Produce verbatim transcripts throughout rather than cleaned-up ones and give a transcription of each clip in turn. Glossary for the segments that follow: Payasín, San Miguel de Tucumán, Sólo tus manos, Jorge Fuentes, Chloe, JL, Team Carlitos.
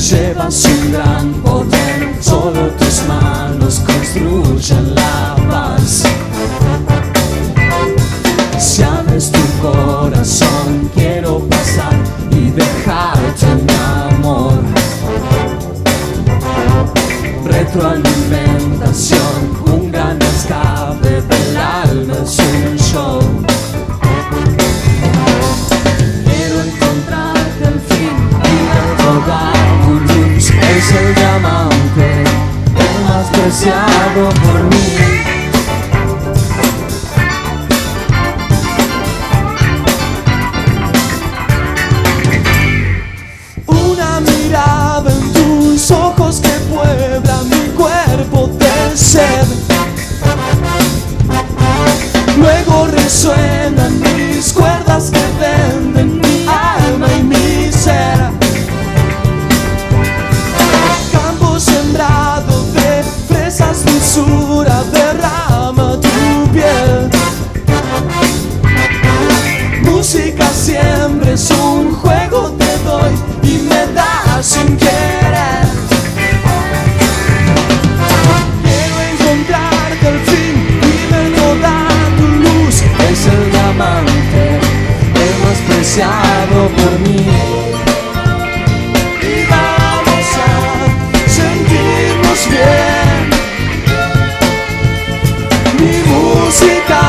llevas un gran poder, solo tus manos construyen la paz. Si abres tu corazón, quiero pasar y dejarte mi amor. Retroalimentación, un gran escape del alma, es un show. Quiero encontrarte al fin y robar tu luz. Es el diamante, el más preciado por mí. Luego resuenan mis cuerdas que venden mi alma y mi ser. Campo sembrado de fresas, dulzura derrama tu piel. Música siempre es un juego, te doy y me das sin querer. Preciado por mí, y vamos a sentirnos bien. Mi música,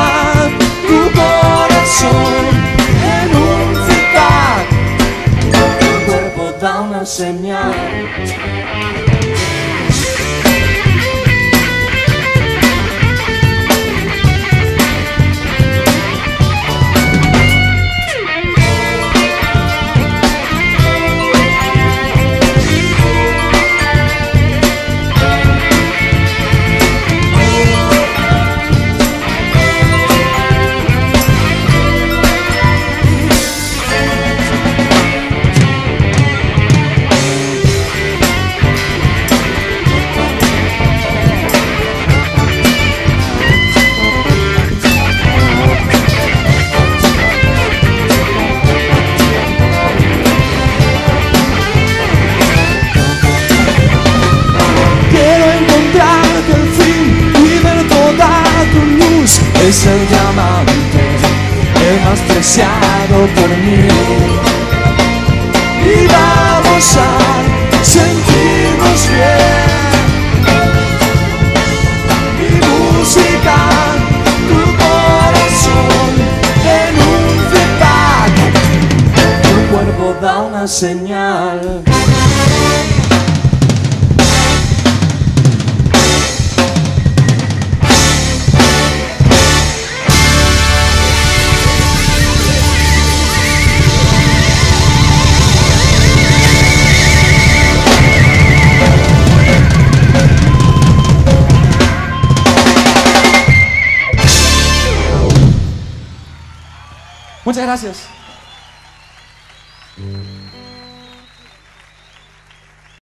tu corazón en un citar, tu cuerpo da una señal. Es el diamante, el más preciado por mí. Y vamos a sentirnos bien. Mi música, tu corazón en un feedback, tu cuerpo da una señal. Muchas gracias.